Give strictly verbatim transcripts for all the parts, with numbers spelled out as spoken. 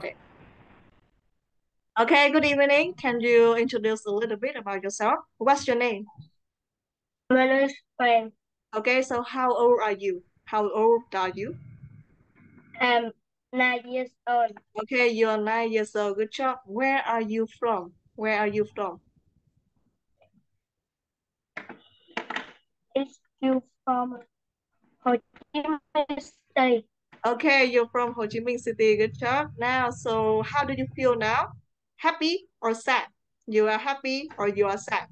Okay. Okay, good evening. Can you introduce a little bit about yourself? What's your name? My name is Pam. Okay, so how old are you? How old are you? I'm nine years old. Okay, you're nine years old. Good job. Where are you from? Where are you from? It's you from Ho Chi Minh City. Okay, you're from Ho Chi Minh City. Good job. Now, so how do you feel now? Happy or sad? You are happy or you are sad?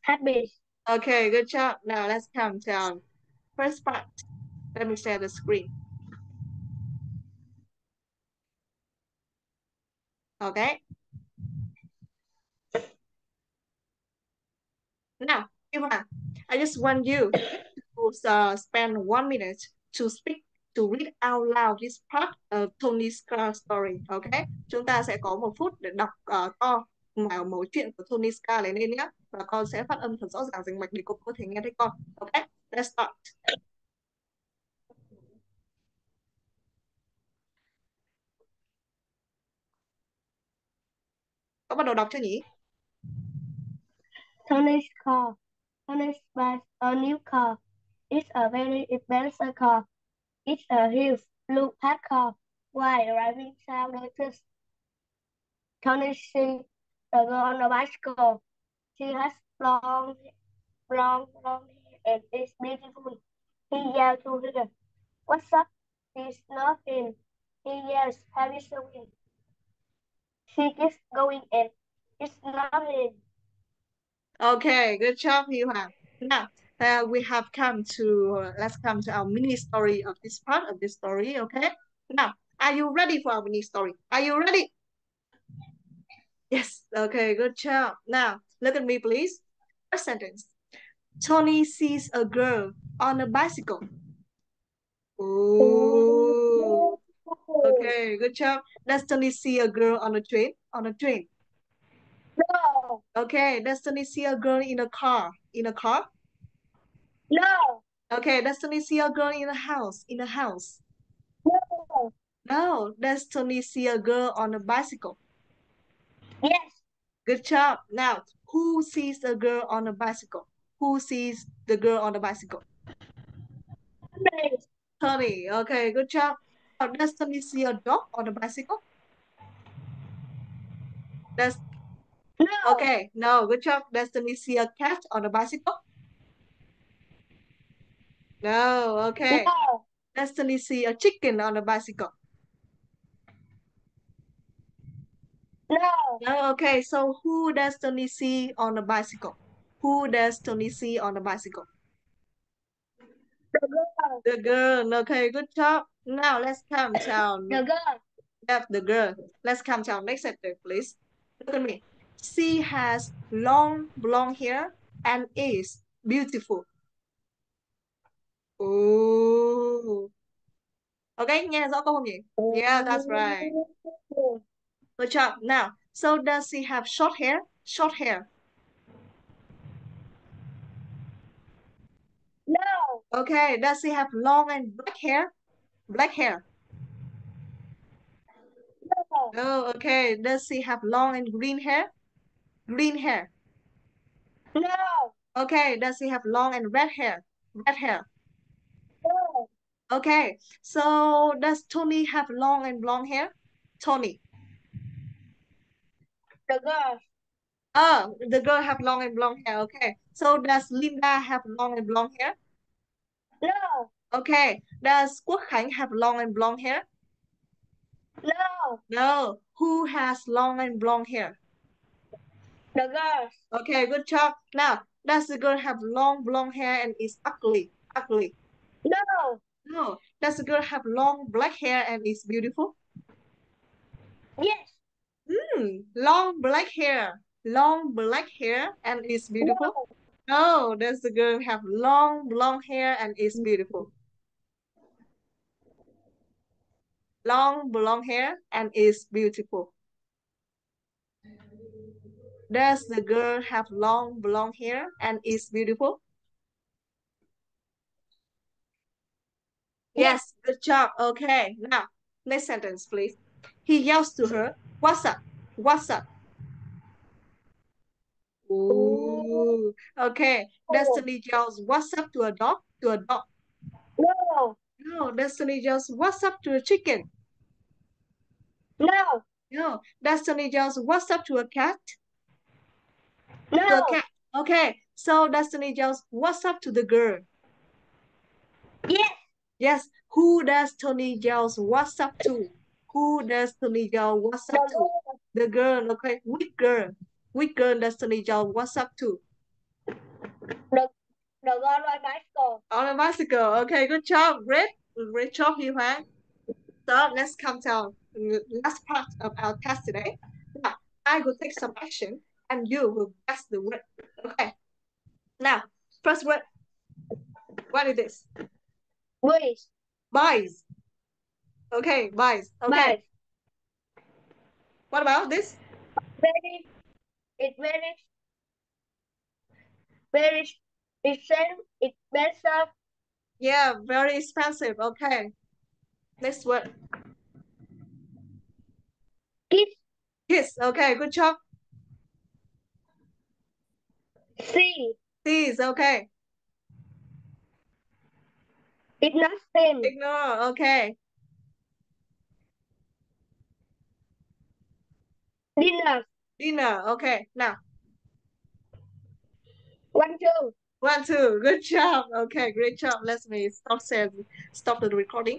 Happy. Okay, good job. Now let's come down. First part. Let me share the screen. Okay. Now, Eva, I just want you to uh, spend one minute to speak, to read out loud this part of Tony's story. Okay. Chúng ta sẽ có một phút để đọc uh, to màu mối chuyện của Tony Scar lên lên nhé. Và con sẽ phát âm thật rõ ràng rành mạch để cô có thể nghe thấy con. Okay, let's start. Có bắt đầu đọc chưa nhỉ? Tony's car. Tony's buys a new car. It's a very expensive car. It's a huge blue pack car. While driving down the street, Tony sees the girl on the bicycle. She has long, long, long hair and is beautiful. He yells to her, "What's up?" "It's nothing," he yells, "Have you seen?" She keeps going and "It's nothing." Okay, good job, Yuha. Now, uh, we have come to, uh, let's come to our mini story of this part of this story, okay? Now, are you ready for our mini story? Are you ready? Yes, okay, good job. Now, look at me, please. First sentence. Tony sees a girl on a bicycle. Ooh. Okay, good job. Does Tony see a girl on a train? On a train? No. Okay, does Tony see a girl in a car? In a car? No. Okay, does Tony see a girl in a house? In a house? No. No. Does Tony see a girl on a bicycle? Yes. Good job. Now, who sees the girl on a bicycle? Who sees the girl on the bicycle? Tony. Tony. Okay, good job. Now, does Tony see a dog on the bicycle? Does... No. Okay, no. Good job. Does Tony see a cat on the bicycle? No. Okay. No. Does Tony see a chicken on the bicycle? No. No. Okay, so who does Tony see on the bicycle? Who does Tony see on the bicycle? The girl. The girl. Okay, good job. Now let's come down. The girl. Yep, the girl. Let's come down. Next sentence, please. Look at me. She has long blonde hair and is beautiful. Ooh. Okay, nghe rõ không nhỉ? Yeah, that's right. Good job. Now, so does she have short hair? Short hair. No. Okay, does she have long and black hair? Black hair. No. No, okay. Does she have long and green hair? Green hair. No. Okay, does she have long and red hair? Red hair. No. Okay, so does Tony have long and blonde hair? Tony. The girl. Oh, the girl have long and blonde hair. Okay. So does Linda have long and blonde hair? No. Okay. Does Quốc Khánh have long and blonde hair? No. No. Who has long and blonde hair? The girl. Okay. Good job. Now, does the girl have long blonde hair and is ugly? Ugly. No. No. Does the girl have long black hair and is beautiful? Yes. Mm, long black hair, long black hair and is beautiful. No. No, does the girl have long blonde hair and is beautiful? Long blonde hair and is beautiful. Does the girl have long blonde hair and is beautiful? Yes, good job. Okay, now next sentence, please. He yells to her, "What's up? What's up?" Ooh. Okay. Destiny yells, "What's up?" to a dog. To a dog. No. No. Destiny yells, "What's up?" to a chicken. No. No. Destiny yells, "What's up?" to a cat. No. To a cat. Okay. So Destiny yells, "What's up?" to the girl. Yes. Yes. Who does Tony yells, "What's up?" to? Who does Tony yell, "What's up?" to? The girl. Okay. Which girl? Which girl does Tony yell, "What's up?" to? The, the girl on a bicycle. On a bicycle. Okay. Good job. Great. Great job, Huy Hoàng. So let's come down. Last part of our test today. Now, I will take some action and you will guess the word. Okay. Now, first word. What is this? Boys. Boys. Okay, boys. Okay. Boys. What about this? Very. It very. Very. It's It's expensive. Yeah, very expensive. Okay. Next word. Kiss. Kiss. Okay, good job. See. These, okay. Ignore, same. Ignore, okay. Dinner. Dinner, okay. Now. One, two. One, two. Good job. Okay, great job. Let me stop, stop the recording.